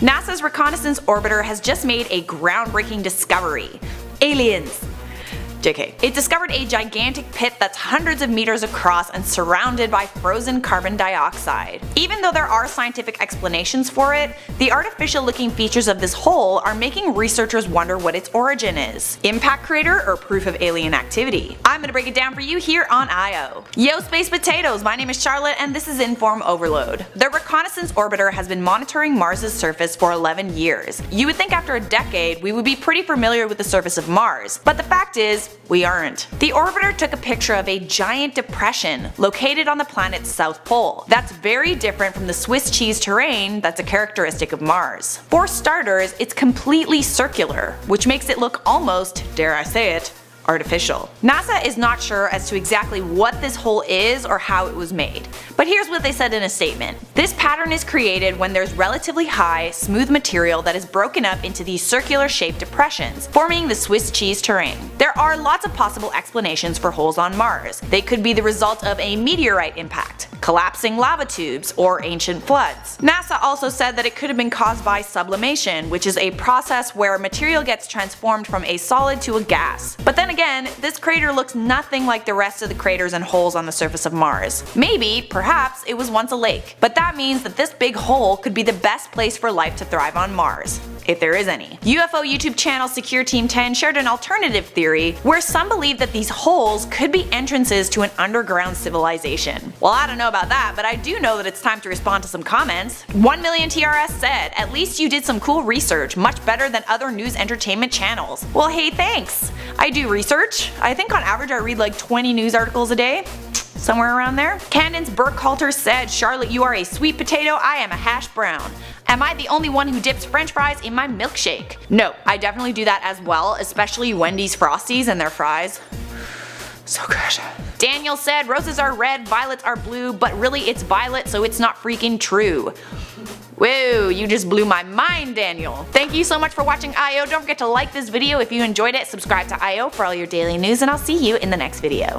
NASA's reconnaissance orbiter has just made a groundbreaking discovery. Aliens. JK. It discovered a gigantic pit that's hundreds of meters across and surrounded by frozen carbon dioxide. Even though there are scientific explanations for it, the artificial looking features of this hole are making researchers wonder what its origin is. Impact crater or proof of alien activity? I'm gonna break it down for you here on IO. Yo Space Potatoes, my name is Charlotte and this is Inform Overload. The reconnaissance orbiter has been monitoring Mars' surface for 11 years. You would think after a decade we would be pretty familiar with the surface of Mars, but the fact is, we aren't. The orbiter took a picture of a giant depression located on the planet's south pole that's very different from the Swiss cheese terrain that's a characteristic of Mars. For starters, it's completely circular, which makes it look almost, dare I say it, artificial. NASA is not sure as to exactly what this hole is or how it was made, but here's what they said in a statement. This pattern is created when there's relatively high, smooth material that is broken up into these circular shaped depressions, forming the Swiss cheese terrain. There are lots of possible explanations for holes on Mars. They could be the result of a meteorite impact, collapsing lava tubes, or ancient floods. NASA also said that it could have been caused by sublimation, which is a process where material gets transformed from a solid to a gas. But then again, this crater looks nothing like the rest of the craters and holes on the surface of Mars. Maybe, perhaps, it was once a lake. But that means that this big hole could be the best place for life to thrive on Mars. If there is any. UFO YouTube channel Secure Team 10 shared an alternative theory where some believe that these holes could be entrances to an underground civilization. Well, I don't know about that, but I do know that it's time to respond to some comments. 1 Million TRS said, "At least you did some cool research, much better than other news entertainment channels." Well, hey, thanks. I do research. I think on average I read like 20 news articles a day. Somewhere around there. Candence Burkhalter said, "Charlotte, you are a sweet potato, I am a hash brown. Am I the only one who dips french fries in my milkshake?" No, I definitely do that as well, especially Wendy's Frosties and their fries. So good. Daniel said, "Roses are red, violets are blue, but really it's violet, so it's not freaking true." Whoa, you just blew my mind, Daniel. Thank you so much for watching IO. Don't forget to like this video if you enjoyed it, subscribe to IO for all your daily news, and I'll see you in the next video.